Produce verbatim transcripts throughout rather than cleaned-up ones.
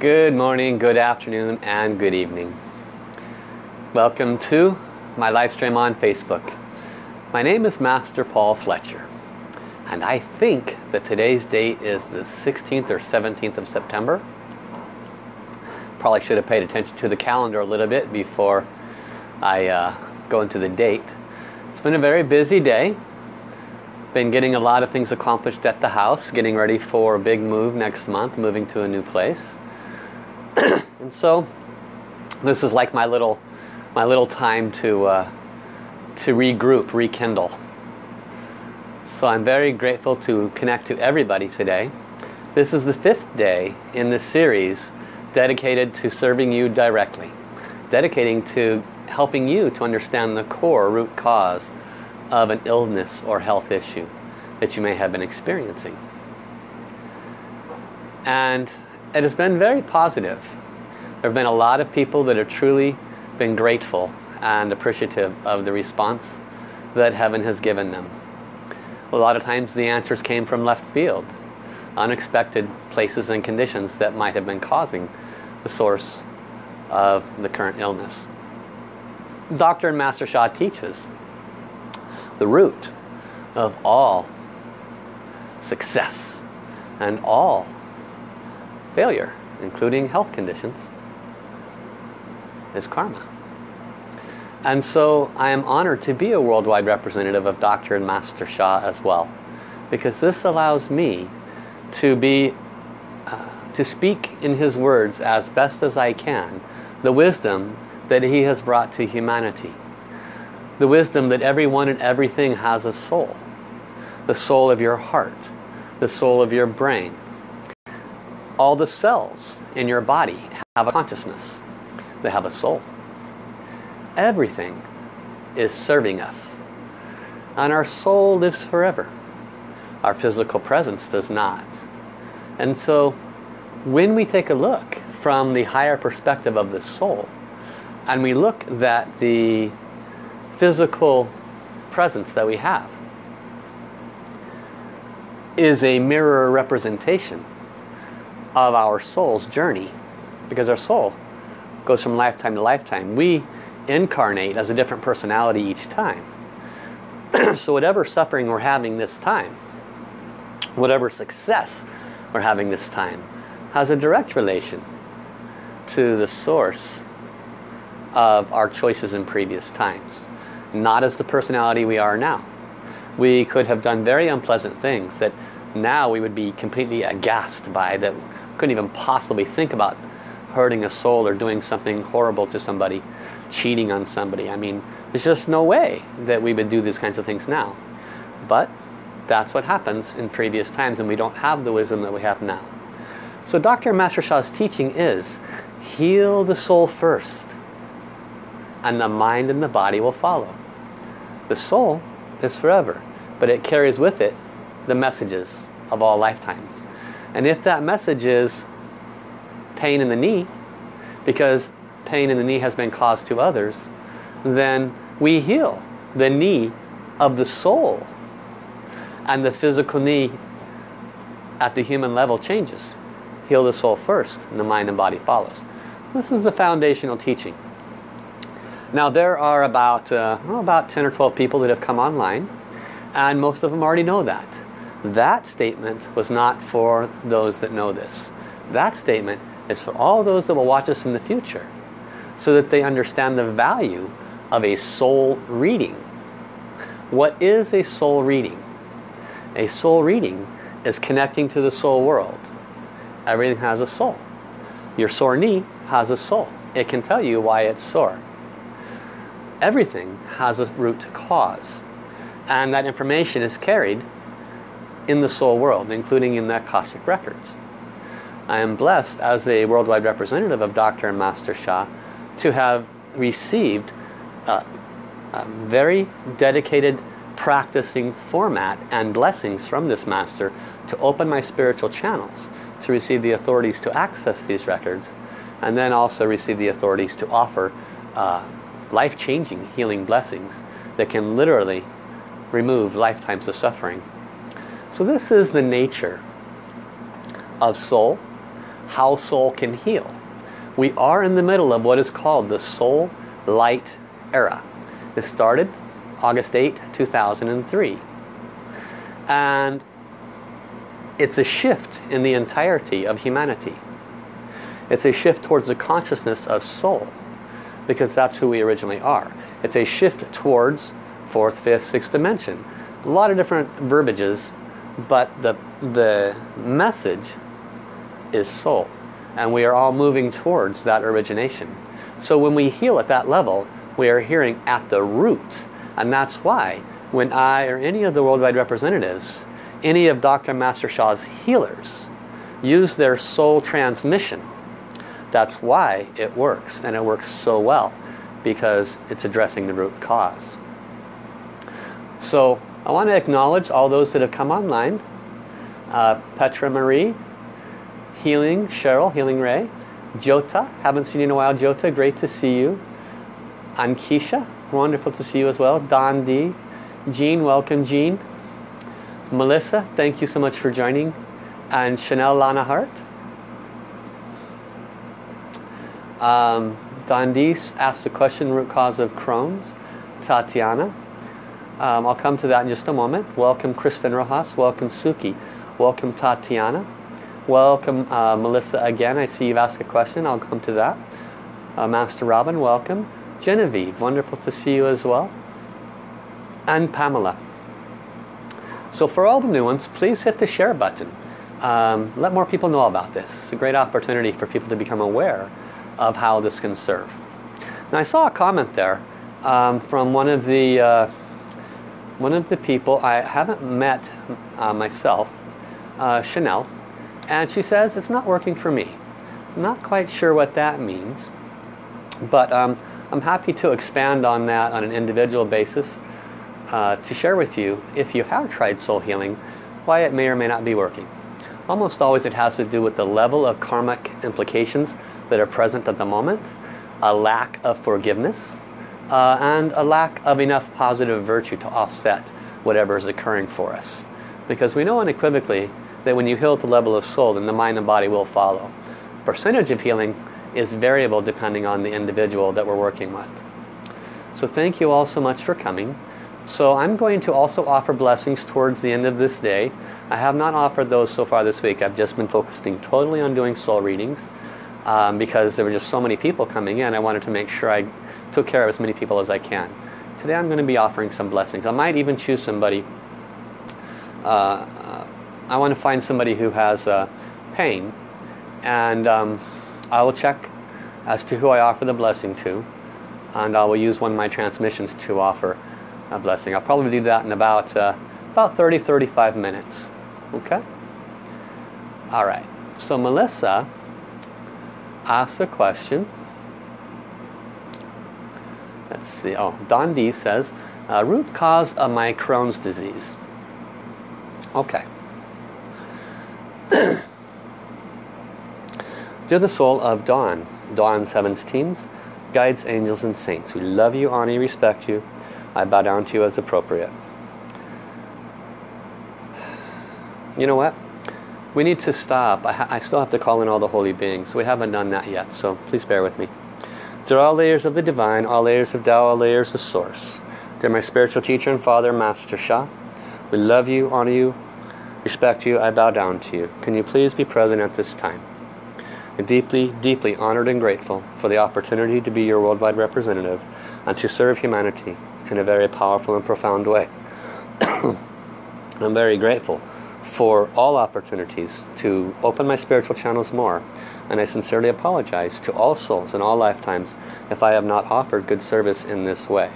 Good morning, good afternoon, and good evening. Welcome to my live stream on Facebook. My name is Master Paul Fletcher, and I think that today's date is the sixteenth or seventeenth of September. Probably should have paid attention to the calendar a little bit before I uh, go into the date. It's been a very busy day. Been getting a lot of things accomplished at the house, getting ready for a big move next month, moving to a new place. And so this is like my little my little time to uh, to regroup, rekindle. So I'm very grateful to connect to everybody today. This is the fifth day in this series dedicated to serving you directly, dedicating to helping you to understand the core root cause of an illness or health issue that you may have been experiencing. And it has been very positive. There have been a lot of people that have truly been grateful and appreciative of the response that heaven has given them. A lot of times the answers came from left field, unexpected places and conditions that might have been causing the source of the current illness. Doctor and Master Sha teaches the root of all success and all failure, including health conditions, is karma. And so I am honored to be a worldwide representative of Doctor and Master Sha as well, because this allows me to be uh, to speak in his words as best as I can the wisdom that he has brought to humanity, the wisdom that everyone and everything has a soul, the soul of your heart, the soul of your brain. All the cells in your body have a consciousness. They have a soul. Everything is serving us. And our soul lives forever. Our physical presence does not. And so when we take a look from the higher perspective of the soul, and we look that the physical presence that we have is a mirror representation of our soul's journey, because our soul goes from lifetime to lifetime. We incarnate as a different personality each time. So whatever suffering we're having this time, whatever success we're having this time, has a direct relation to the source of our choices in previous times. Not as the personality we are now. We could have done very unpleasant things that now we would be completely aghast by, that couldn't even possibly think about hurting a soul or doing something horrible to somebody, cheating on somebody. I mean, there's just no way that we would do these kinds of things now. But that's what happens in previous times, and we don't have the wisdom that we have now. So Doctor Master Sha's teaching is, heal the soul first, and the mind and the body will follow. The soul is forever, but it carries with it the messages of all lifetimes. And if that message is pain in the knee, because pain in the knee has been caused to others, then we heal the knee of the soul, and the physical knee at the human level changes. Heal the soul first, and the mind and body follows. This is the foundational teaching. Now there are about uh, about ten or twelve people that have come online, and most of them already know that. That statement was not for those that know this. That statement is for all those that will watch us in the future, so that they understand the value of a soul reading. What is a soul reading? A soul reading is connecting to the soul world. Everything has a soul. Your sore knee has a soul. It can tell you why it's sore. Everything has a root cause, and that information is carried in the soul world, including in the Akashic Records. I am blessed as a worldwide representative of Doctor and Master Sha to have received a, a very dedicated practicing format and blessings from this master to open my spiritual channels, to receive the authorities to access these records, and then also receive the authorities to offer uh, life-changing healing blessings that can literally remove lifetimes of suffering. So this is the nature of soul, how soul can heal. We are in the middle of what is called the soul light era. This started August eighth two thousand three. And it's a shift in the entirety of humanity. It's a shift towards the consciousness of soul, because that's who we originally are. It's a shift towards fourth, fifth, sixth dimension. A lot of different verbiages, but the, the message is soul. And we are all moving towards that origination. So when we heal at that level, we are hearing at the root. And that's why when I or any of the worldwide representatives, any of Doctor Master Sha's healers, use their soul transmission, that's why it works. And it works so well, because it's addressing the root cause. So I want to acknowledge all those that have come online. Uh, Petra Marie, Healing Cheryl, Healing Ray, Jota, haven't seen you in a while, Jota, great to see you. Ankisha, wonderful to see you as well. Don D, Jean, welcome Jean. Melissa, thank you so much for joining. And Chanel Lanahart. Um, Don D asked the question, root cause of Crohn's. Tatiana. Um, I'll come to that in just a moment. Welcome Kristen Rojas, welcome Suki, welcome Tatiana, welcome uh, Melissa again. I see you've asked a question, I'll come to that. Uh, Master Robin, welcome. Genevieve, wonderful to see you as well. And Pamela. So for all the new ones, please hit the share button. Um, let more people know about this. It's a great opportunity for people to become aware of how this can serve. Now I saw a comment there um, from one of the... Uh, One of the people I haven't met uh, myself, uh, Chanel, and she says it's not working for me. I'm not quite sure what that means, but um, I'm happy to expand on that on an individual basis uh, to share with you, if you have tried soul healing, why it may or may not be working. Almost always it has to do with the level of karmic implications that are present at the moment, a lack of forgiveness, Uh, and a lack of enough positive virtue to offset whatever is occurring for us. Because we know unequivocally that when you heal at the level of soul, then the mind and body will follow. Percentage of healing is variable depending on the individual that we're working with. So thank you all so much for coming. So I'm going to also offer blessings towards the end of this day. I have not offered those so far this week. I've just been focusing totally on doing soul readings. Um, because there were just so many people coming in, I wanted to make sure I took care of as many people as I can. Today I'm going to be offering some blessings. I might even choose somebody. Uh, I want to find somebody who has uh, pain, and um, I will check as to who I offer the blessing to, and I will use one of my transmissions to offer a blessing. I'll probably do that in about uh, about thirty to thirty-five minutes. Okay? All right. So Melissa ask a question. Let's see. Oh, Don D says, uh, root cause of my Crohn's disease. Okay. Dear the soul of Dawn, Dawn's heavens teams, guides, angels, and saints, we love you, honor you, respect you. I bow down to you as appropriate. You know what? We need to stop. I, ha I still have to call in all the holy beings. We haven't done that yet, so please bear with me. Through all layers of the divine, all layers of Tao, all layers of source. Dear my spiritual teacher and father, Master Sha, we love you, honor you, respect you, I bow down to you. Can you please be present at this time? I'm deeply, deeply honored and grateful for the opportunity to be your worldwide representative and to serve humanity in a very powerful and profound way. I'm very grateful for all opportunities to open my spiritual channels more, and I sincerely apologize to all souls in all lifetimes if I have not offered good service in this way.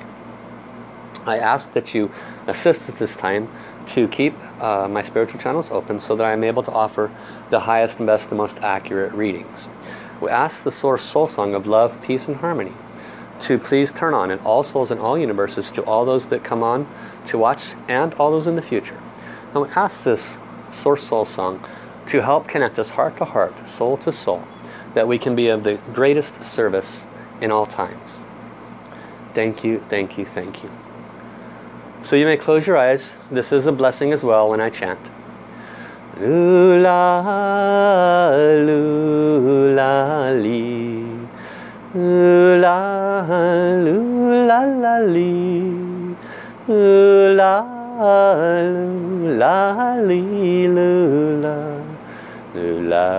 I ask that you assist at this time to keep uh, my spiritual channels open so that I am able to offer the highest and best and most accurate readings. We ask the Source Soul Song of Love, Peace and Harmony to please turn on in all souls in all universes, to all those that come on to watch and all those in the future. I would ask this Source Soul Song to help connect us heart to heart, soul to soul, that we can be of the greatest service in all times. Thank you, thank you, thank you. So you may close your eyes. This is a blessing as well when I chant. Lula, lula.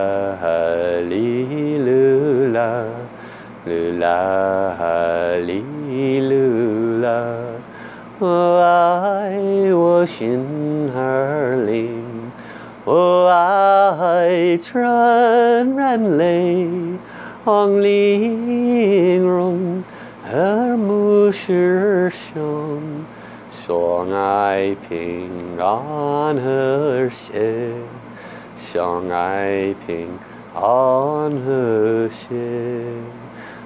hallelujah, lula hallelujah. Oh, I was in her lane. Oh, I turned and lay on Ling Rong, her musher shone. Song I ping on her share. Song I ping on her share.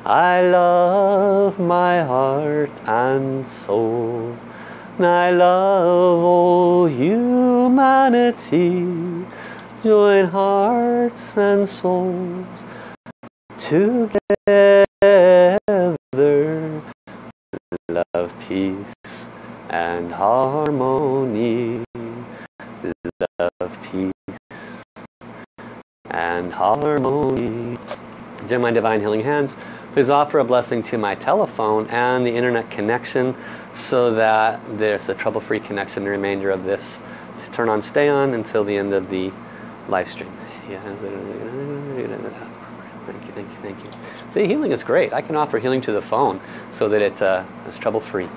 I love my heart and soul. I love all humanity. Join hearts and souls together. Love, peace and harmony. Love, peace and harmony. During my divine healing hands, please offer a blessing to my telephone and the internet connection so that there's a trouble-free connection the remainder of this. Turn on, stay on until the end of the live stream. Yeah. Thank you, thank you, thank you. See, healing is great. I can offer healing to the phone so that it uh, is trouble-free.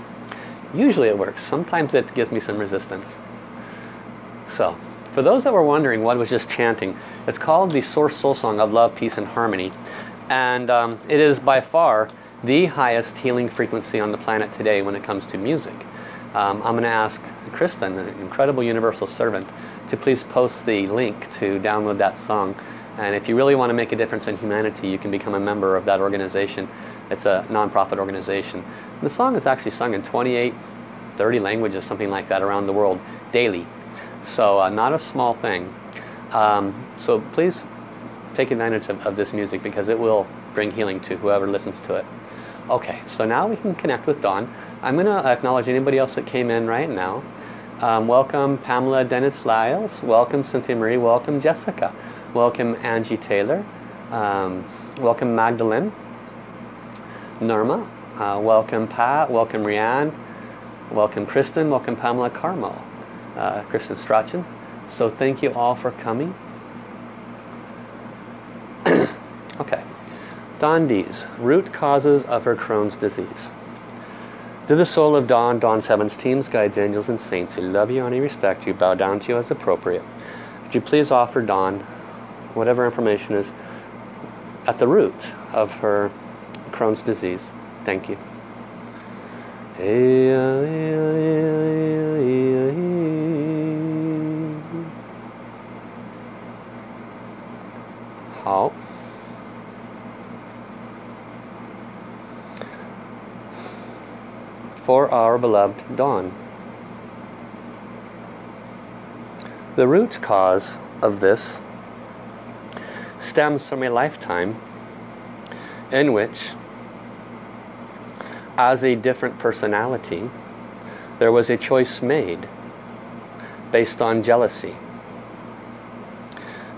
Usually it works. Sometimes it gives me some resistance. So, for those that were wondering what was just chanting, it's called the Source Soul Song of Love, Peace and Harmony. And um, it is by far the highest healing frequency on the planet today when it comes to music. Um, I'm going to ask Kristen, an incredible universal servant, to please post the link to download that song. And if you really want to make a difference in humanity, you can become a member of that organization. It's a non-profit organization. The song is actually sung in twenty-eight, thirty languages, something like that, around the world daily. So uh, not a small thing. Um, so please take advantage of, of this music, because it will bring healing to whoever listens to it. Okay, so now we can connect with Dawn. I'm going to acknowledge anybody else that came in right now. Um, welcome Pamela Denise Lyles. Welcome Cynthia Marie. Welcome Jessica. Welcome Angie Taylor. Um, welcome Magdalene. Norma. Uh, welcome Pat. Welcome Rianne. Welcome Kristen. Welcome Pamela Carmel. Uh, Kristen Strachan. So thank you all for coming. Okay. Dawn Dees, root causes of her Crohn's disease. To the soul of Dawn, Dawn's heavens, teams, guides, angels, and saints who love you and who respect you, bow down to you as appropriate. Would you please offer Dawn whatever information is at the root of her Crohn's disease? Thank you. How? For our beloved Dawn. The root cause of this stems from a lifetime in which, as a different personality, there was a choice made based on jealousy.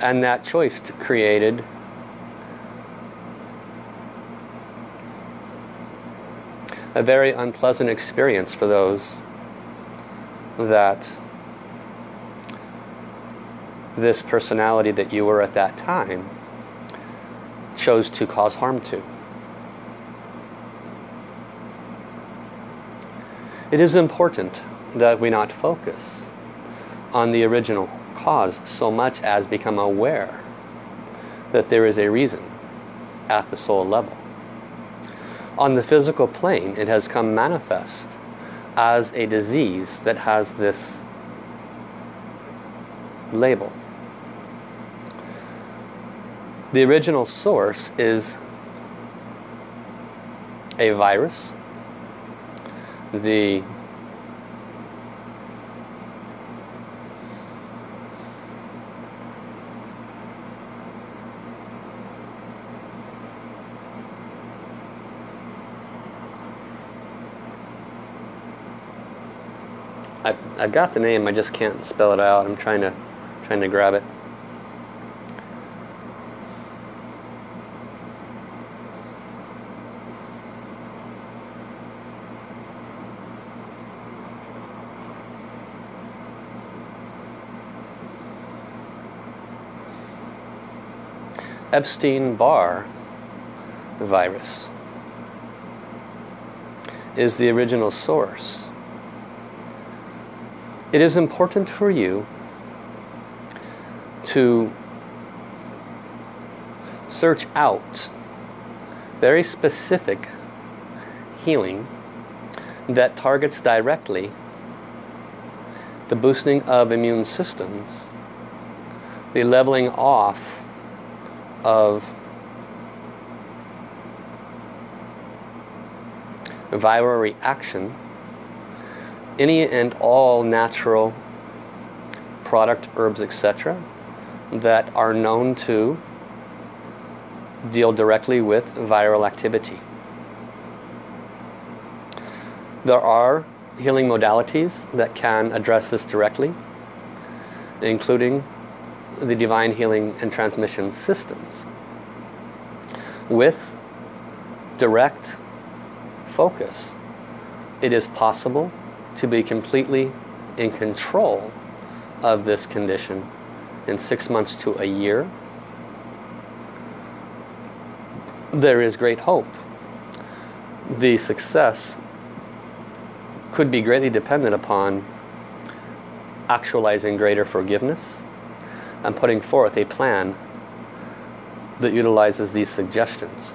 And that choice created a very unpleasant experience for those that this personality that you were at that time chose to cause harm to. It is important that we not focus on the original cause so much as become aware that there is a reason at the soul level. On the physical plane, it has come manifest as a disease that has this label. The original source is a virus. The I've, I've got the name, I just can't spell it out. I'm trying to trying to grab it. Epstein-Barr virus is the original source. It is important for you to search out very specific healing that targets directly the boosting of immune systems, the leveling off of viral reaction, any and all natural product, herbs, et cetera that are known to deal directly with viral activity. There are healing modalities that can address this directly, including the divine healing and transmission systems, with direct focus. It is possible to be completely in control of this condition in six months to a year. There is great hope. The success could be greatly dependent upon actualizing greater forgiveness and putting forth a plan that utilizes these suggestions.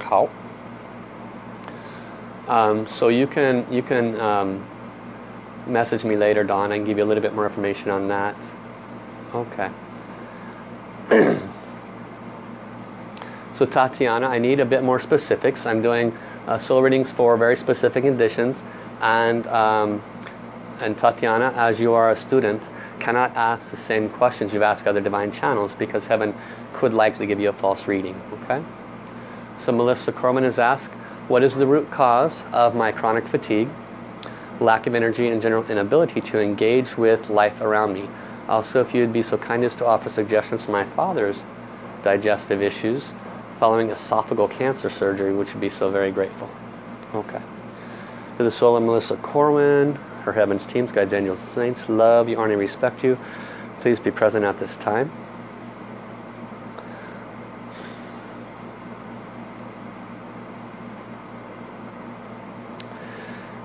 How? Um, so you can you can um, message me later, Dawn. I can give you a little bit more information on that. Okay. So Tatiana, I need a bit more specifics. I'm doing uh, soul readings for very specific conditions, and um, and Tatiana, as you are a student, cannot ask the same questions you've asked other divine channels, because heaven could likely give you a false reading. Okay. So Melissa Corman has asked, what is the root cause of my chronic fatigue, lack of energy, and general inability to engage with life around me? Also, if you would be so kind as to offer suggestions for my father's digestive issues following esophageal cancer surgery, which would be so very grateful. Okay. To the soul of Melissa Corwin, her heavens, teams, guides, angels, and saints, love you, honor, and respect you. Please be present at this time.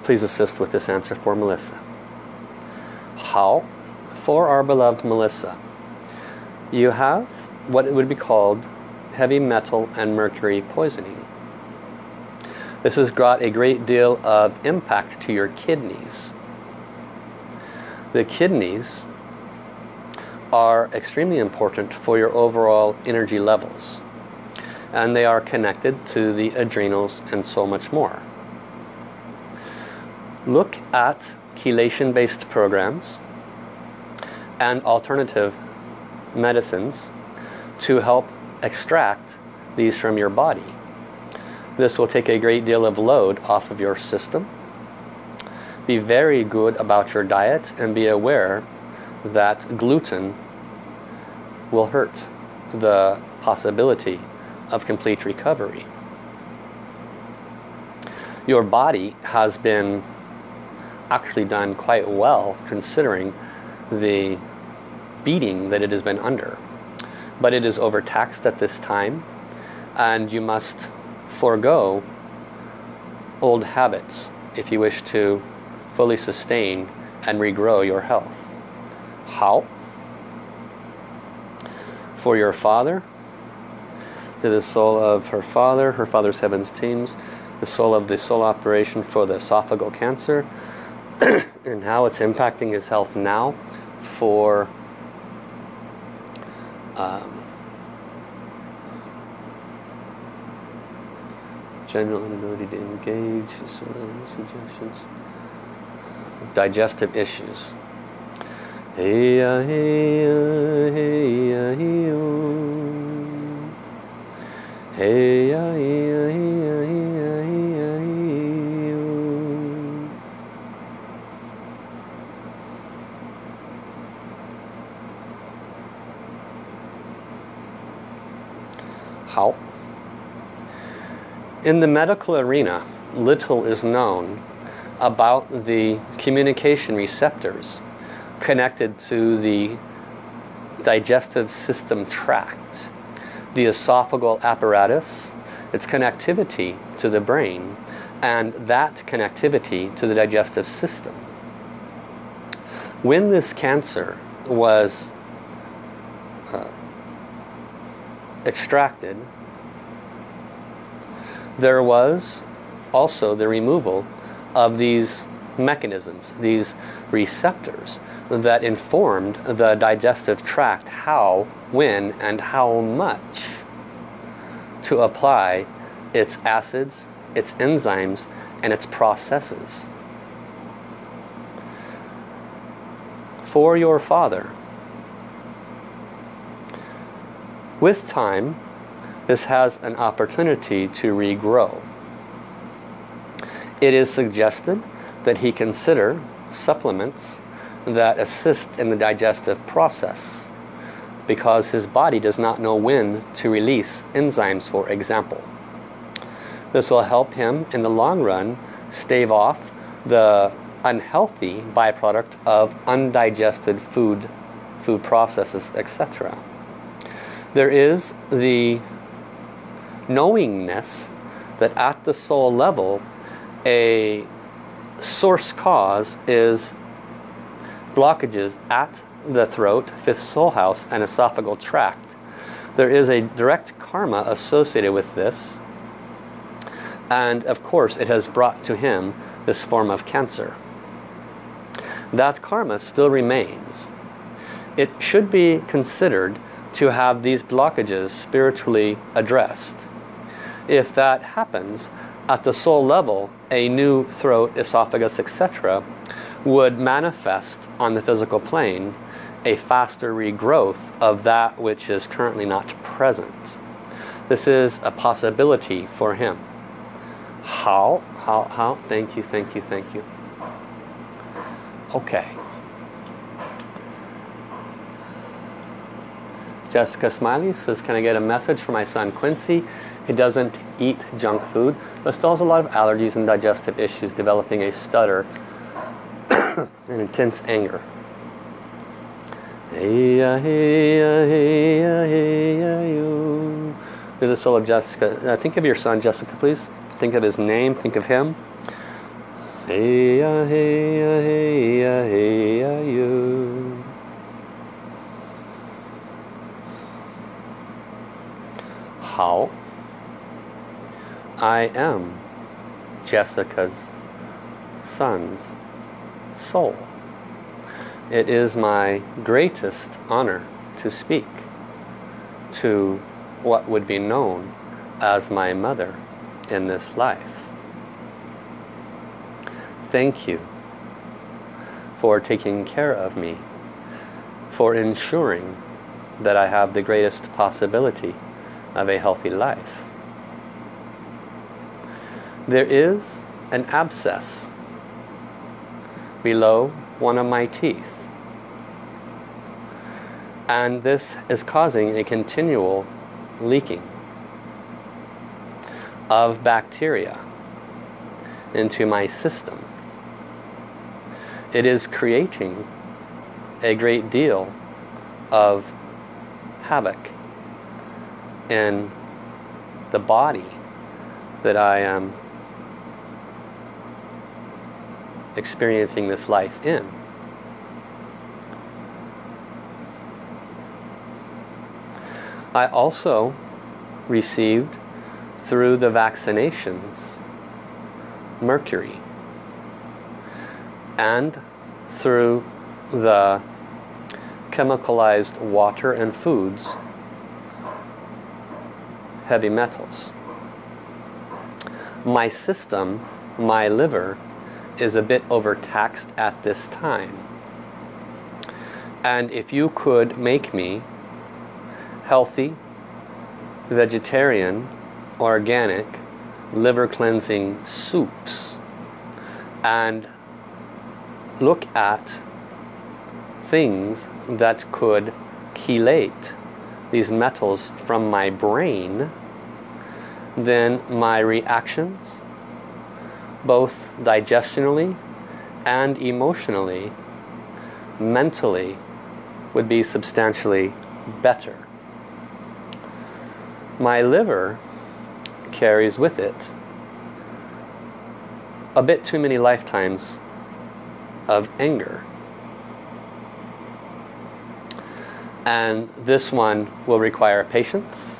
Please assist with this answer for Melissa. How? For our beloved Melissa, you have what would be called heavy metal and mercury poisoning. This has brought a great deal of impact to your kidneys. The kidneys are extremely important for your overall energy levels, and they are connected to the adrenals and so much more. Look at chelation-based programs and alternative medicines to help extract these from your body. This will take a great deal of load off of your system. Be very good about your diet, and be aware that gluten will hurt the possibility of complete recovery. Your body has been actually done quite well considering the beating that it has been under, but it is overtaxed at this time, and you must forego old habits if you wish to fully sustain and regrow your health. How? For your father, to the soul of her father, her father's heavens teams, the soul of the soul operation for the esophageal cancer, and how it's impacting his health now for um, general inability to engage, suggestions, digestive issues. Hey-ya, hey-ya, hey-ya, hey-yo. Hey-ya, hey-ya, hey-ya, hey-ya. How? In the medical arena, little is known about the communication receptors connected to the digestive system tract the esophageal apparatus, its connectivity to the brain, and that connectivity to the digestive system. When this cancer was uh, extracted, there was also the removal of these mechanisms, these receptors that informed the digestive tract how, when, and how much to apply its acids, its enzymes, and its processes. For your father, with time, this has an opportunity to regrow. It is suggested that he consider supplements that assist in the digestive process, because his body does not know when to release enzymes, for example. This will help him in the long run stave off the unhealthy byproduct of undigested food, food processes, et cetera. There is the knowingness that at the soul level, a source cause is blockages at the throat, fifth soul house, and esophageal tract. There is a direct karma associated with this, and of course it has brought to him this form of cancer. That karma still remains. It should be considered to have these blockages spiritually addressed. If that happens, at the soul level, a new throat, esophagus, et cetera would manifest on the physical plane a faster regrowth of that which is currently not present. This is a possibility for him. How? How? How? Thank you, thank you, thank you. Okay. Jessica Smiley says, can I get a message for my son Quincy? He doesn't eat junk food, but still has a lot of allergies and digestive issues, developing a stutter and intense anger. To the soul of Jessica, think of your son, Jessica, please. Think of his name, think of him. How? I am Jessica's son's soul. It is my greatest honor to speak to what would be known as my mother in this life. Thank you for taking care of me, for ensuring that I have the greatest possibility of a healthy life. There is an abscess below one of my teeth, and this is causing a continual leaking of bacteria into my system. It is creating a great deal of havoc in the body that I am experiencing this life in. I also received, through the vaccinations, mercury, and through the chemicalized water and foods, heavy metals. My system, my liver, is a bit overtaxed at this time. And if you could make me healthy, vegetarian, organic, liver cleansing soups, and look at things that could chelate these metals from my brain, then my reactions, both digestionally and emotionally, mentally, would be substantially better. my liver carries with it a bit too many lifetimes of anger. And this one will require patience.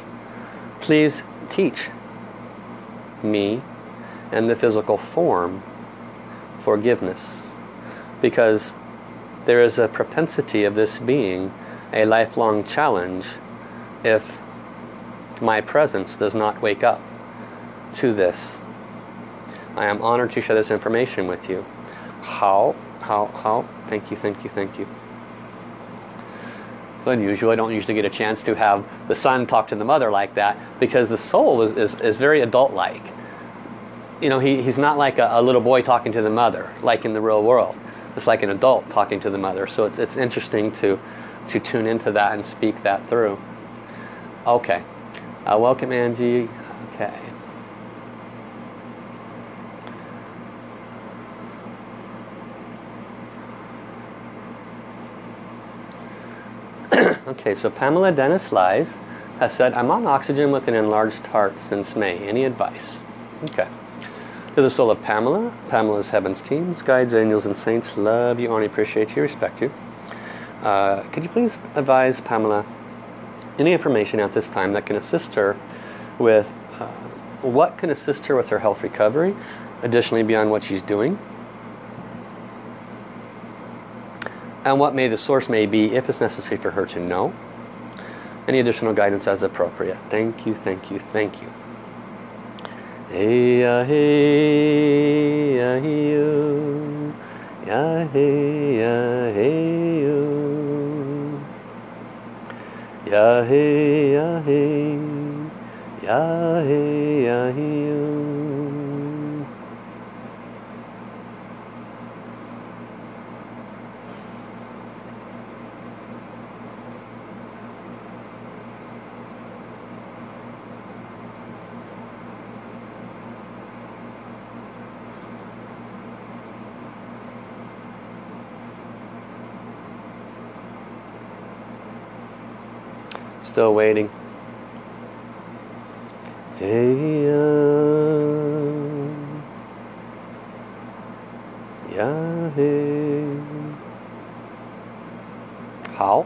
Please teach me and the physical form forgiveness, because there is a propensity of this being a lifelong challenge if my presence does not wake up to this. I am honored to share this information with you. How? How? How? Thank you, thank you, thank you. It's unusual. I don't usually get a chance to have the son talk to the mother like that, because the soul is, is, is very adult-like. You know, he, he's not like a, a little boy talking to the mother, like in the real world. It's like an adult talking to the mother. So it's, it's interesting to, to tune into that and speak that through. Okay. Uh, welcome, Angie. Okay. Okay, so Pamela Denise Lyles has said, I'm on oxygen with an enlarged heart since May. Any advice? Okay. To the soul of Pamela, Pamela's Heavens teams, guides, angels, and saints, love you, honor, appreciate you, respect you. Uh, could you please advise Pamela any information at this time that can assist her with, uh, what can assist her with her health recovery, additionally beyond what she's doing? And what may the source may be, if it's necessary for her to know. Any additional guidance as appropriate. Thank you, thank you, thank you. Hey, ah, hey, ah, hey, oh. Ah, hey, ah, hey, oh. Ah, hey, ah, hey. Ah, hey, ah, hey, oh. Still waiting. Hey, uh, yeah, hey. How?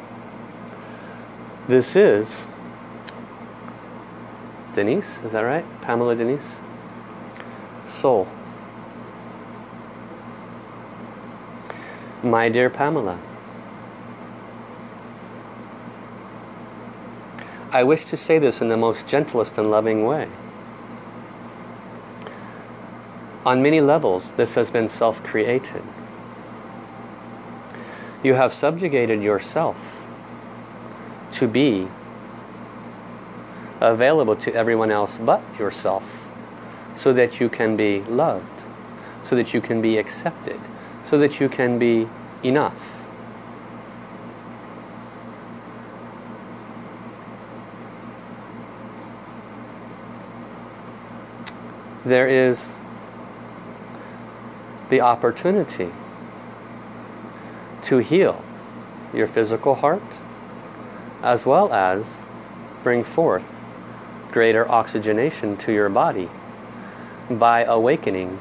This is Denise, is that right? Pamela Denise? Soul. My dear Pamela, I wish to say this in the most gentlest and loving way. On many levels, this has been self-created. You have subjugated yourself to be available to everyone else but yourself, so that you can be loved, so that you can be accepted, so that you can be enough. There is the opportunity to heal your physical heart, as well as bring forth greater oxygenation to your body by awakening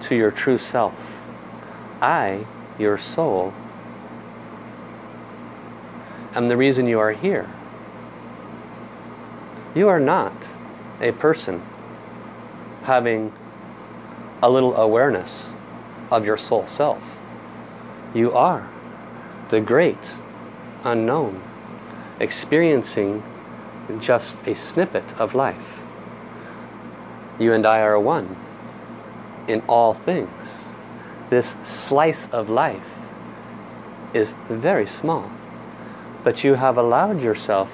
to your true self. I, your soul, am the reason you are here. You are not a person having a little awareness of your soul self. You are the great unknown, experiencing just a snippet of life. You and I are one in all things. This slice of life is very small, but you have allowed yourself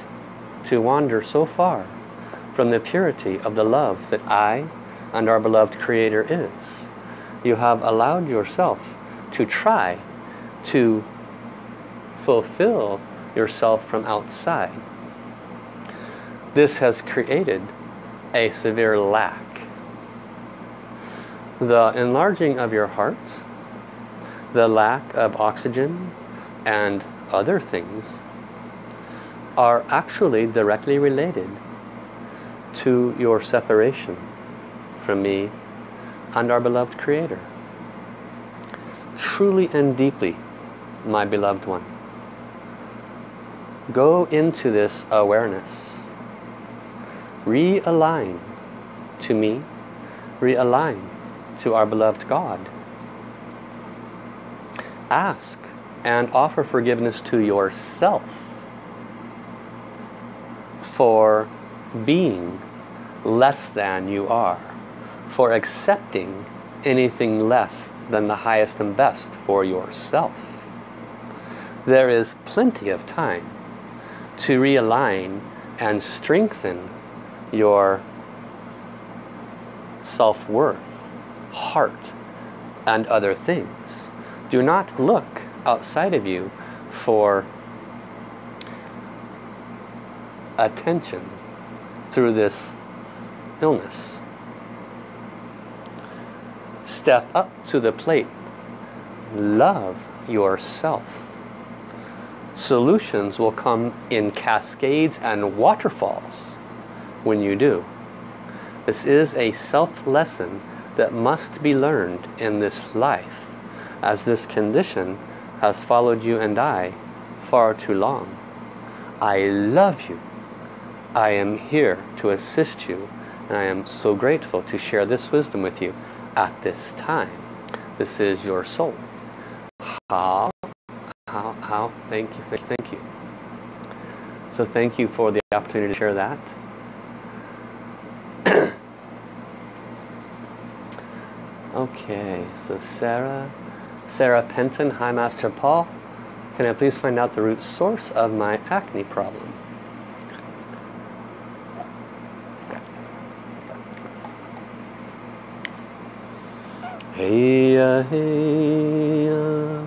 to wander so far from the purity of the love that I and our beloved Creator is. You have allowed yourself to try to fulfill yourself from outside. This has created a severe lack. The enlarging of your heart, the lack of oxygen and other things are actually directly related to your separation from me and our beloved Creator. Truly and deeply, my beloved one. Go into this awareness. Realign to me. Realign to our beloved God. Ask and offer forgiveness to yourself for being less than you are, for accepting anything less than the highest and best for yourself. There is plenty of time to realign and strengthen your self-worth, heart, and other things. Do not look outside of you for attention through this illness. Step up to the plate. Love yourself. Solutions will come in cascades and waterfalls when you do. This is a self-lesson that must be learned in this life, as this condition has followed you and I far too long. I love you. I am here to assist you, and I am so grateful to share this wisdom with you at this time. This is your soul. How? How? How? Thank you. Thank, thank you. So thank you for the opportunity to share that. Okay, so Sarah, Sarah Penton, hi Master Paul. Can I please find out the root source of my acne problem? Hey-ya, hey-ya,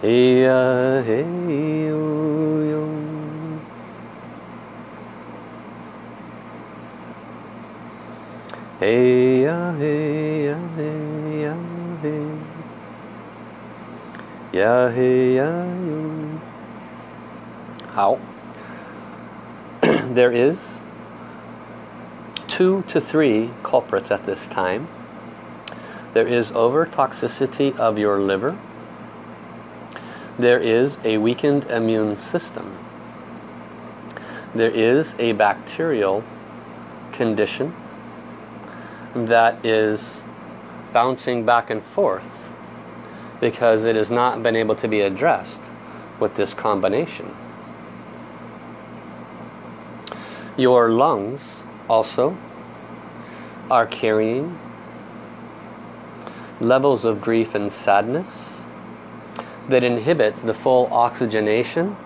hey-ya, hey-yo-yo. Hey-ya, hey-ya, hey-ya, hey. Ya, hey-ya, yo. How? There is two to three culprits at this time. There is over-toxicity of your liver. There is a weakened immune system. There is a bacterial condition that is bouncing back and forth because it has not been able to be addressed with this combination. Your lungs also are carrying levels of grief and sadness that inhibit the full oxygenation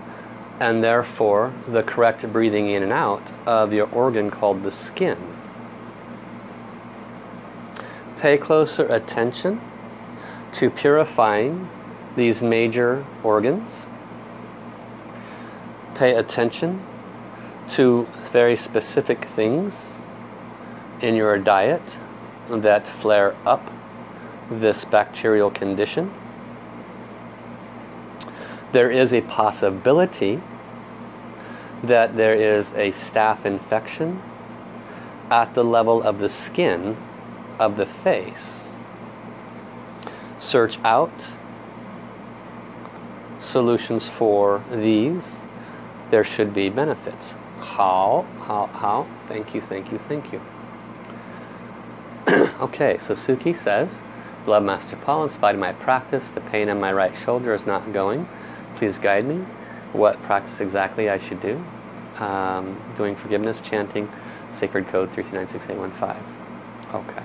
and therefore the correct breathing in and out of your organ called the skin. Pay closer attention to purifying these major organs. Pay attention to very specific things in your diet that flare up this bacterial condition. There is a possibility that there is a staph infection at the level of the skin of the face. Search out solutions for these. There should be benefits. How? How? How? Thank you, thank you, thank you. Okay, so Suki says, love Master Paul, in spite of my practice, the pain in my right shoulder is not going. Please guide me. What practice exactly I should do? Um, doing forgiveness, chanting, sacred code three three nine six eight one five. Okay.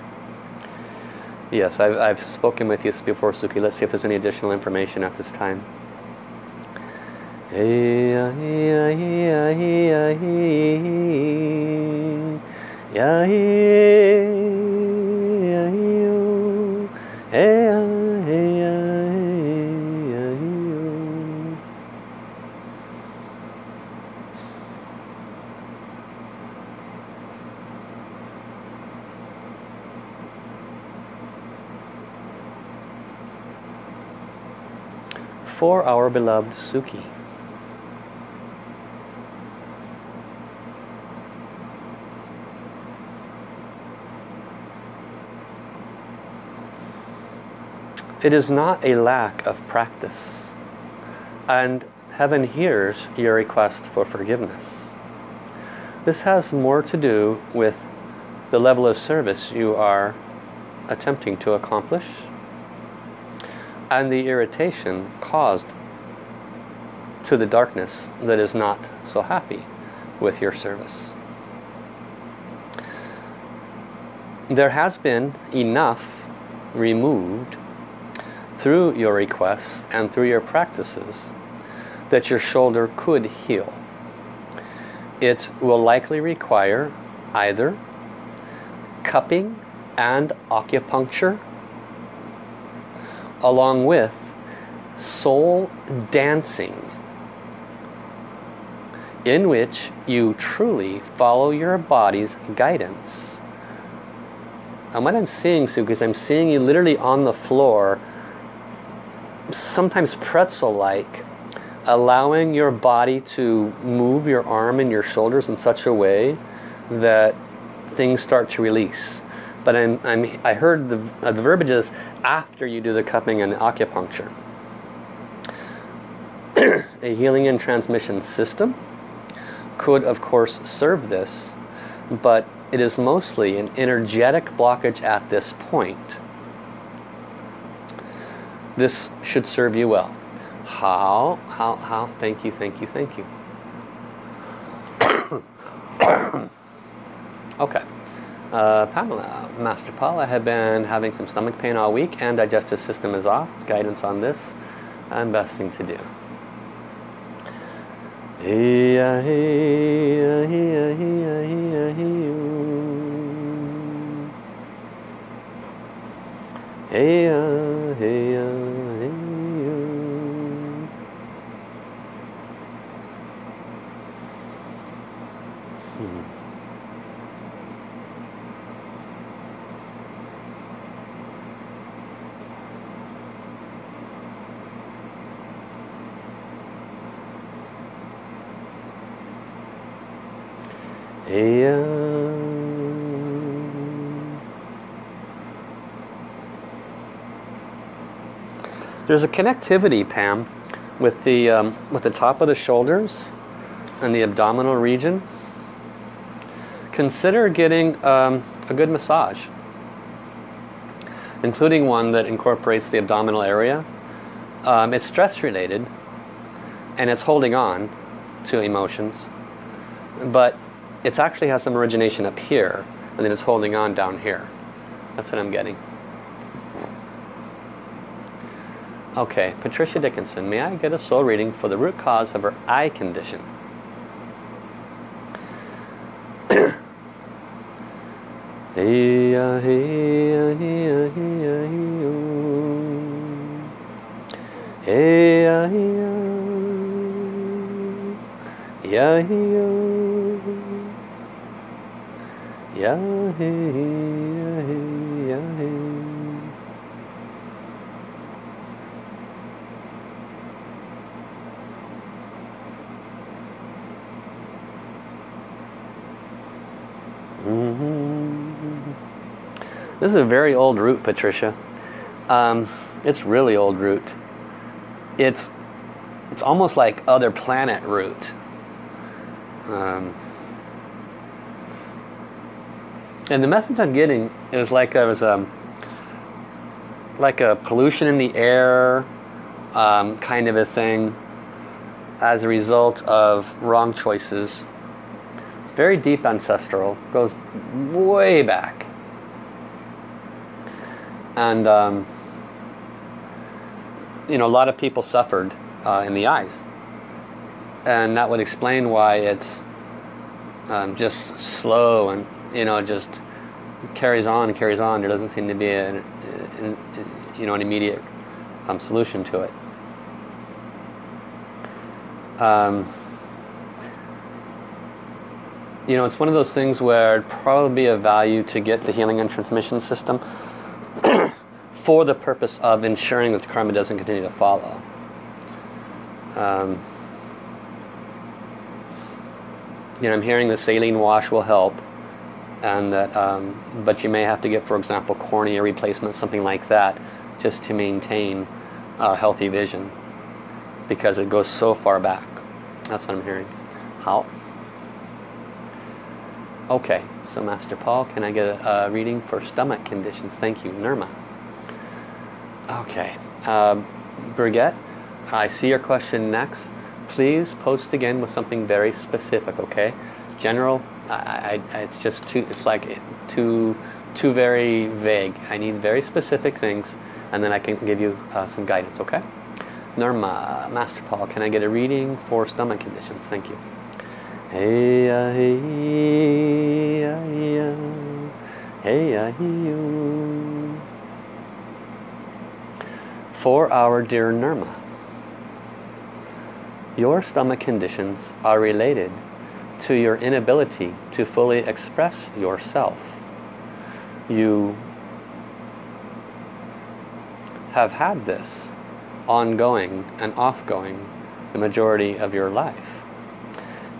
Yes, I've, I've spoken with you before, Suki. Let's see if there's any additional information at this time. Hey, uh, hey, uh, hey, uh, hey, uh. For our beloved Suki. It is not a lack of practice. And heaven hears your request for forgiveness. This has more to do with the level of service you are attempting to accomplish and the irritation caused to the darkness that is not so happy with your service. There has been enough removed through your requests and through your practices that your shoulder could heal. It will likely require either cupping and acupuncture, along with soul dancing, in which you truly follow your body's guidance. And what I'm seeing, Sue, because I'm seeing you literally on the floor, sometimes pretzel-like, allowing your body to move your arm and your shoulders in such a way that things start to release. But I'm, I'm, I heard the, uh, the verbiage is after you do the cupping and acupuncture. A healing and transmission system could, of course, serve this, but it is mostly an energetic blockage at this point. This should serve you well. How? How? How? Thank you, thank you, thank you. Okay. Uh, Pamela, Master Paul, I have been having some stomach pain all week and digestive system is off. Guidance on this and best thing to do. Hmm. Hey, uh, there's a connectivity, Pam, with the um, with the top of the shoulders and the abdominal region. Consider getting um, a good massage, including one that incorporates the abdominal area. Um, it's stress related, and it's holding on to emotions, but it actually has some origination up here, and then it's holding on down here. That's what I'm getting. Okay, Patricia Dickinson, may I get a soul reading for the root cause of her eye condition? Yeah, hey, yeah, hey, yeah, hey. Mm-hmm. This is a very old root, Patricia. Um, it's really old root. It's it's almost like other planet root. Um, And the message I'm getting is like I was um, like a pollution in the air um, kind of a thing as a result of wrong choices. It's very deep ancestral, goes way back. And um, you know, a lot of people suffered uh, in the eyes, and that would explain why it's um, just slow and, you know, just carries on and carries on. There doesn't seem to be an, an, you know, an immediate um, solution to it. Um, you know, it's one of those things where it'd probably be of value to get the healing and transmission system for the purpose of ensuring that the karma doesn't continue to follow. Um, you know, I'm hearing the saline wash will help. And that, um, but you may have to get, for example, cornea replacement, something like that, just to maintain a healthy vision, because it goes so far back. That's what I'm hearing. How? Okay, so Master Paul, can I get a, a reading for stomach conditions? Thank you, Nirma. Okay, uh, Brigitte, I see your question next. Please post again with something very specific, okay? General, I, I, it's just too, it's like too, too very vague. I need very specific things, and then I can give you uh, some guidance, okay? Nirma, Master Paul, can I get a reading for stomach conditions? Thank you. Hey, uh, hey, uh, hey, uh, hey, uh, hey, uh. For our dear Nirma, your stomach conditions are related to your inability to fully express yourself. You have had this ongoing and offgoing the majority of your life,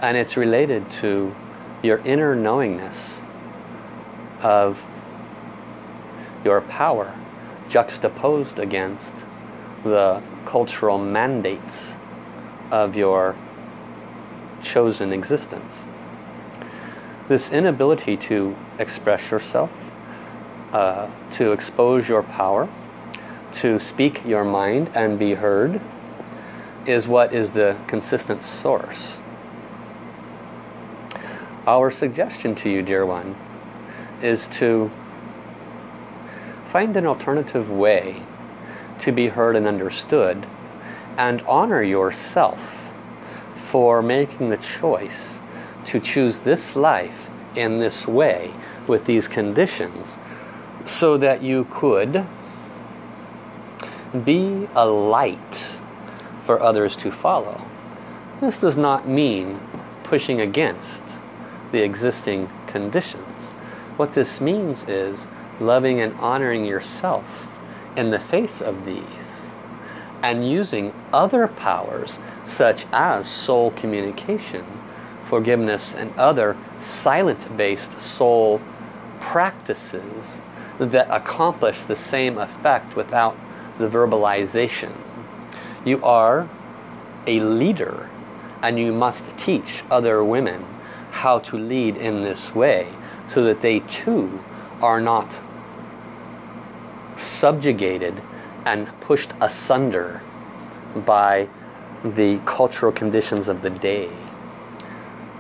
and it's related to your inner knowingness of your power juxtaposed against the cultural mandates of your chosen existence. This inability to express yourself, uh, to expose your power, to speak your mind and be heard, is what is the consistent source. Our suggestion to you, dear one, is to find an alternative way to be heard and understood, and honor yourself for making the choice to choose this life in this way with these conditions, so that you could be a light for others to follow. This does not mean pushing against the existing conditions. What this means is loving and honoring yourself in the face of these, and using other powers such as soul communication, forgiveness, and other silent-based soul practices that accomplish the same effect without the verbalization. You are a leader, and you must teach other women how to lead in this way, so that they too are not subjugated and pushed asunder by the cultural conditions of the day.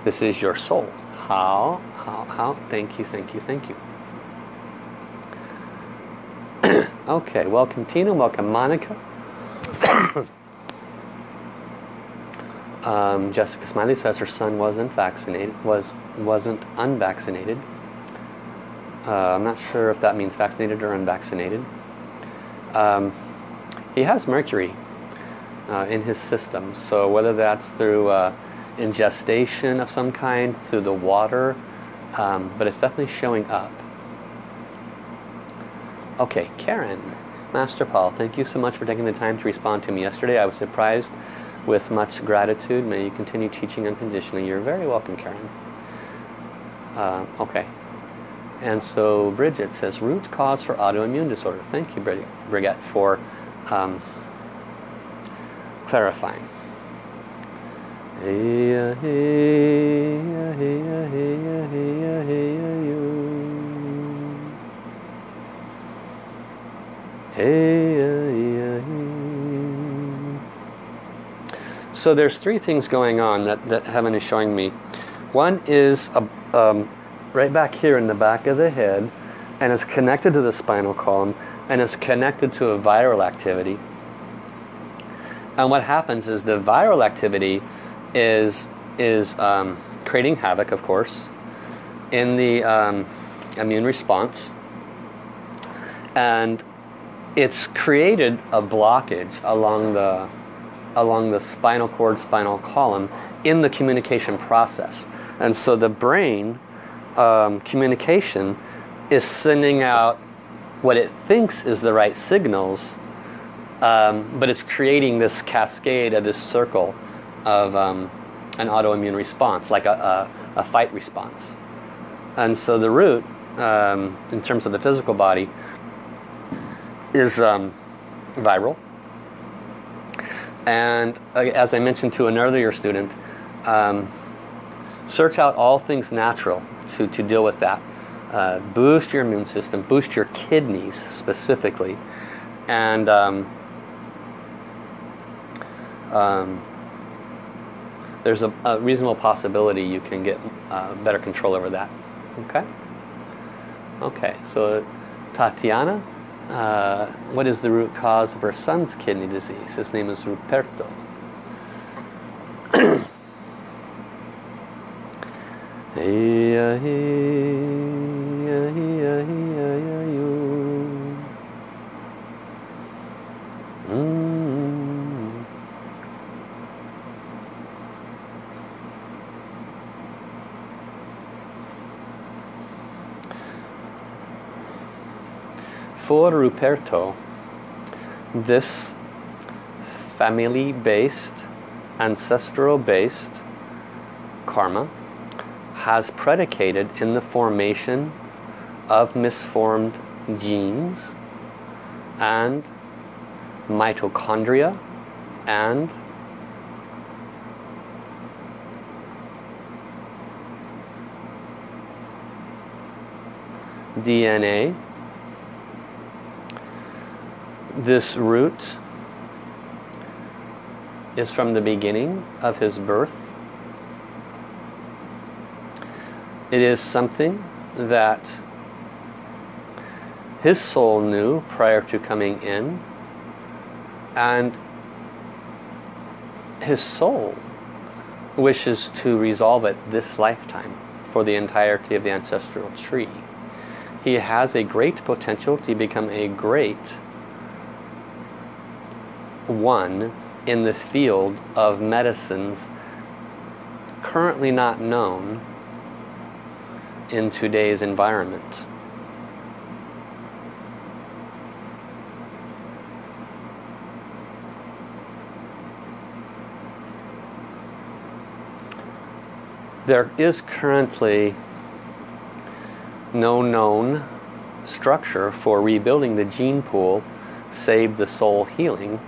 This is your soul. How? How? How? Thank you, thank you, thank you. Okay, welcome Tina, welcome Monica. Um, Jessica Smiley says her son wasn't vaccinated, was, wasn't unvaccinated. Uh, I'm not sure if that means vaccinated or unvaccinated. Um, he has mercury uh, in his system, so whether that's through uh, ingestion of some kind, through the water, um, but it's definitely showing up. Okay, Karen, Master Paul, thank you so much for taking the time to respond to me yesterday. I was surprised. With much gratitude, may you continue teaching unconditionally. You're very welcome, Karen. Uh, okay. And so Bridget says, root cause for autoimmune disorder. Thank you, Brid Brigitte, for um, clarifying. So there's three things going on that, that Heaven is showing me. One is a, um, right back here in the back of the head, and it's connected to the spinal column, and it's connected to a viral activity. And what happens is the viral activity is is um, creating havoc, of course, in the um, immune response. And it's created a blockage along the along the spinal cord, spinal column, in the communication process. And so the brain um, communication is sending out what it thinks is the right signals, um, but it's creating this cascade of this circle of um, an autoimmune response, like a, a, a fight response. And so the root, um, in terms of the physical body, is um, viral. And uh, as I mentioned to an earlier student, um, search out all things natural to, to deal with that. Uh, boost your immune system, boost your kidneys specifically, and um, um, there's a, a reasonable possibility you can get uh, better control over that. Okay? Okay, so Tatiana, uh, what is the root cause of her son's kidney disease? His name is Ruperto. For Ruperto, this family-based, ancestral-based karma has predicated in the formation of misformed genes and mitochondria and D N A. This root is from the beginning of his birth. It is something that his soul knew prior to coming in, and his soul wishes to resolve it this lifetime for the entirety of the ancestral tree. He has a great potential to become a great one in the field of medicines currently not known in today's environment. There is currently no known structure for rebuilding the gene pool save the soul healing,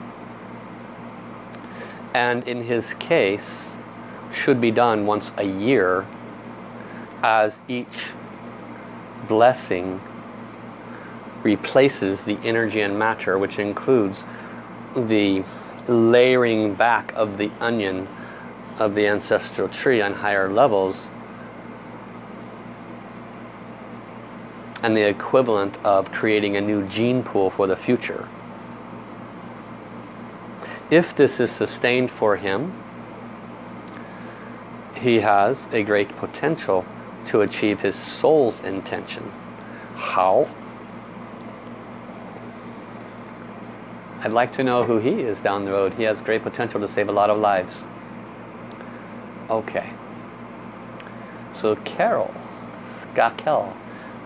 and in his case should be done once a year, as each blessing replaces the energy and matter, which includes the layering back of the onion of the ancestral tree on higher levels, and the equivalent of creating a new gene pool for the future. If this is sustained for him, he has a great potential to achieve his soul's intention. How? I'd like to know who he is down the road. He has great potential to save a lot of lives. Okay. So Carol Skakel.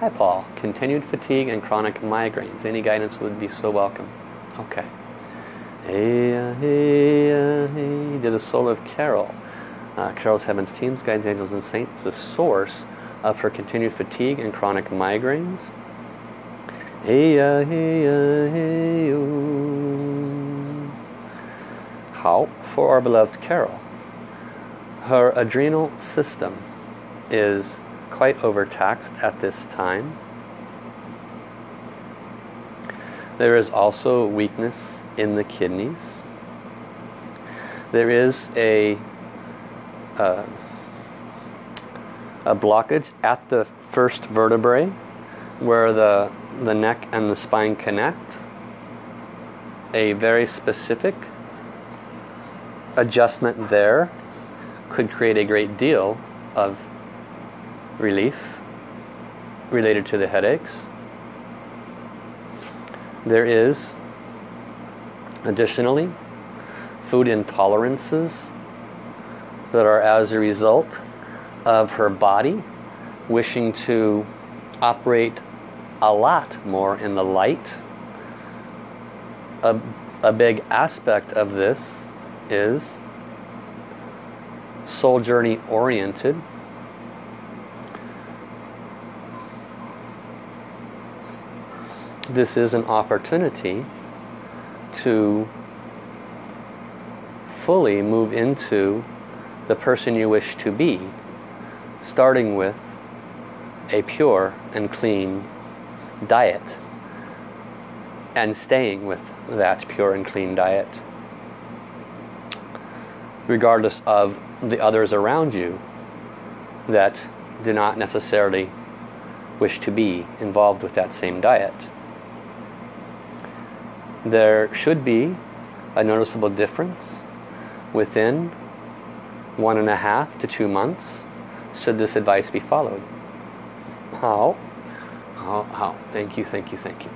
Hi Paul. Continued fatigue and chronic migraines. Any guidance would be so welcome. Okay. Hey, uh, hey, uh, hey, to the soul of Carol. Uh, Carol's Heavens Teams, Guides, Angels, and Saints, the source of her continued fatigue and chronic migraines. Hey, uh, hey, uh, hey, oh. How? For our beloved Carol. Her adrenal system is quite overtaxed at this time. There is also weakness in the kidneys. There is a uh, a blockage at the first vertebrae where the the neck and the spine connect. A very specific adjustment there could create a great deal of relief related to the headaches. There is additionally food intolerances that are as a result of her body wishing to operate a lot more in the light. A, a big aspect of this is soul journey oriented. This is an opportunity to fully move into the person you wish to be, starting with a pure and clean diet and staying with that pure and clean diet, regardless of the others around you that do not necessarily wish to be involved with that same diet. There should be a noticeable difference within one and a half to two months should this advice be followed. How? How? How? Thank you, thank you, thank you.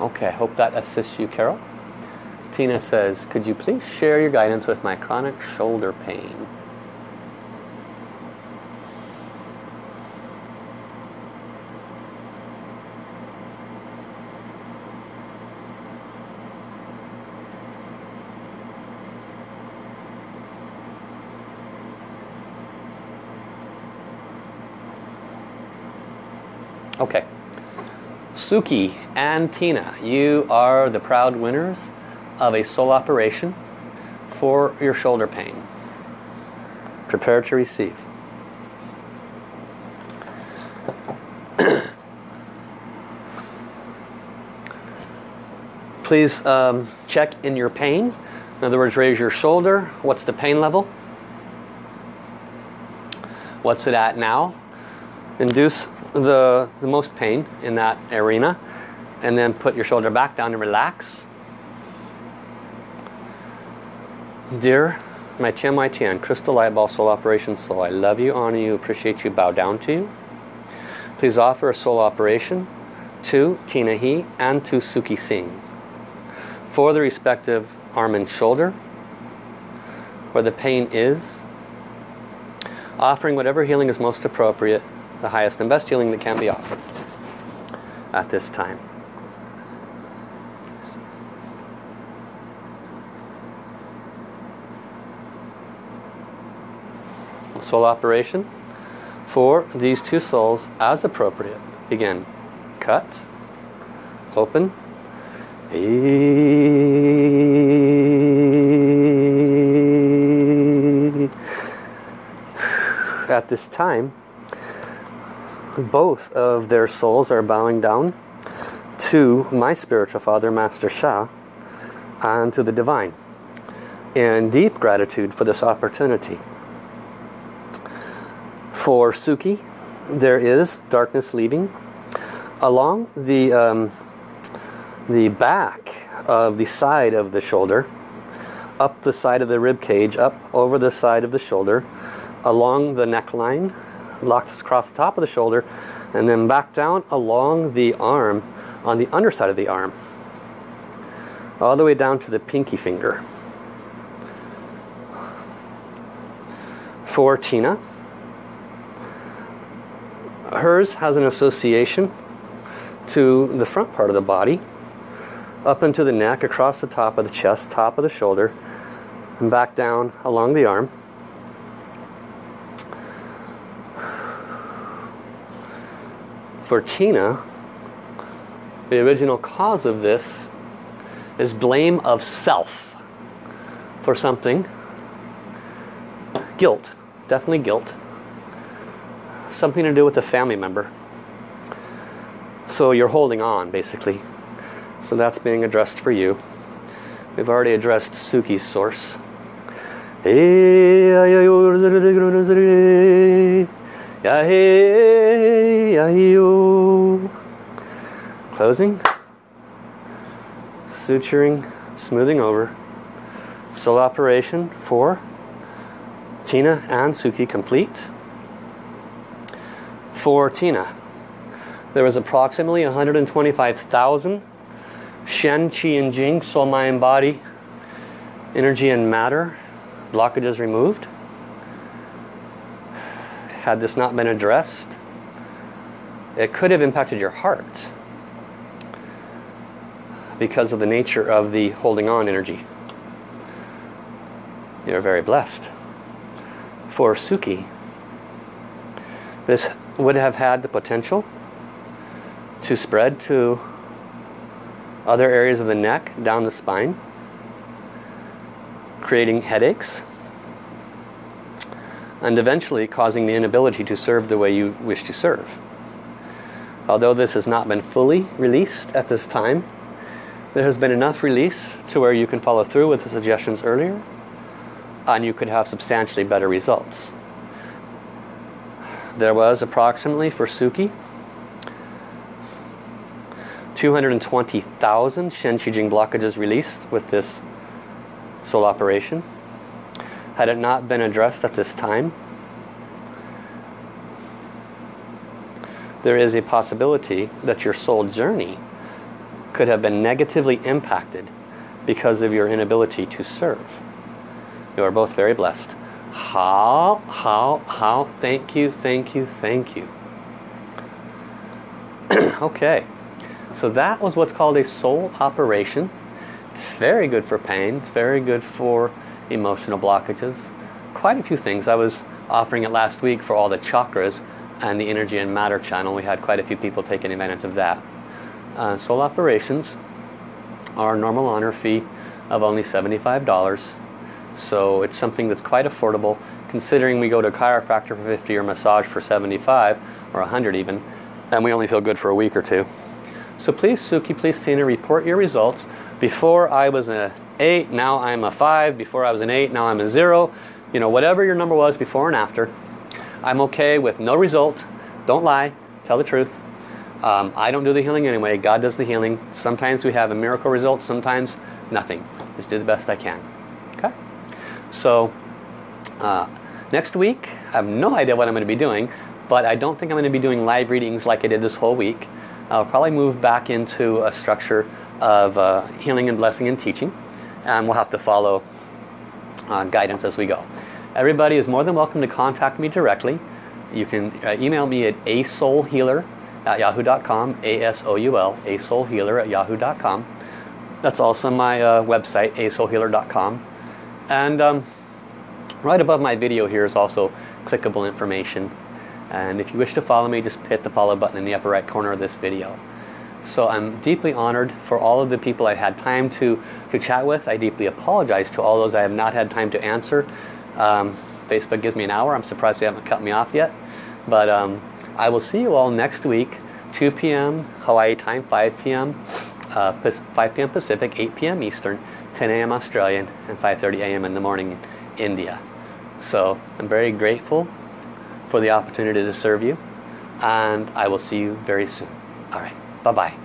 Okay, I hope that assists you, Carol. Tina says, could you please share your guidance with my chronic shoulder pain? Okay. Suki and Tina, you are the proud winners of a soul operation for your shoulder pain. Prepare to receive. Please um, check in your pain. In other words, raise your shoulder. What's the pain level? What's it at now? Induce the, the most pain in that arena, and then put your shoulder back down and relax. Dear my Tian, my Tian, Crystal Light Ball Soul Operation Soul, I love you, honor you, appreciate you, bow down to you. Please offer a soul operation to Tina He and to Suki Singh for the respective arm and shoulder where the pain is, offering whatever healing is most appropriate, the highest and best healing that can be offered at this time. Soul operation for these two souls as appropriate. Begin. Cut. Open. At this time, both of their souls are bowing down to my spiritual father, Master Sha, and to the divine in deep gratitude for this opportunity. For Suki, there is darkness leaving along the um, the back of the side of the shoulder, up the side of the rib cage, up over the side of the shoulder, along the neckline, locked across the top of the shoulder, and then back down along the arm, on the underside of the arm, all the way down to the pinky finger. For Tina, hers has an association to the front part of the body, up into the neck, across the top of the chest, top of the shoulder, and back down along the arm. For Tina, the original cause of this is blame of self for something. Guilt, definitely guilt. Something to do with a family member. So you're holding on, basically. So that's being addressed for you. We've already addressed Suki's source. Closing. Suturing. Smoothing over. Soul operation for Tina and Suki complete. For Tina, there was approximately one hundred twenty-five thousand Shen, Qi, and Jing, soul, mind, body, energy, and matter blockages removed. Had this not been addressed, it could have impacted your heart because of the nature of the holding on energy. You're very blessed. For Suki, this would have had the potential to spread to other areas of the neck, down the spine, creating headaches, and eventually causing the inability to serve the way you wish to serve. Although this has not been fully released at this time, there has been enough release to where you can follow through with the suggestions earlier, and you could have substantially better results. There was approximately, for Suki, two hundred twenty thousand Shen Qi Jing blockages released with this soul operation. Had it not been addressed at this time, there is a possibility that your soul journey could have been negatively impacted because of your inability to serve. You are both very blessed. How, how, how, thank you, thank you, thank you. Okay, so that was what's called a soul operation. It's very good for pain, it's very good for emotional blockages, quite a few things. I was offering it last week for all the chakras and the energy and matter channel. We had quite a few people taking advantage of that. Uh, soul operations are a normal honor fee of only seventy-five dollars, so it's something that's quite affordable, considering we go to a chiropractor for fifty or massage for seventy-five or a hundred even, and we only feel good for a week or two. So please, Suki, please, Tina, report your results. Before I was an eight, now I'm a five. Before I was an eight, now I'm a zero. You know, whatever your number was before and after. I'm okay with no result. Don't lie. Tell the truth. Um, I don't do the healing anyway. God does the healing. Sometimes we have a miracle result. Sometimes nothing. Just do the best I can. Okay? So, uh, next week, I have no idea what I'm going to be doing, but I don't think I'm going to be doing live readings like I did this whole week. I'll probably move back into a structure of uh, healing and blessing and teaching, and we'll have to follow uh, guidance as we go. Everybody is more than welcome to contact me directly. You can uh, email me at a soul healer at yahoo dot com, A S O U L, a soul healer at yahoo dot com. That's also my uh, website, a soul healer dot com. And um, right above my video here is also clickable information. And if you wish to follow me, just hit the follow button in the upper right corner of this video. So I'm deeply honored for all of the people I've had time to, to chat with. I deeply apologize to all those I have not had time to answer. Um, Facebook gives me an hour. I'm surprised they haven't cut me off yet. But um, I will see you all next week, two P M Hawaii time, five P M Uh, five P M Pacific, eight P M Eastern, ten A M Australian, and five thirty A M in the morning in India. So I'm very grateful for the opportunity to serve you, and I will see you very soon. All right. Bye-bye.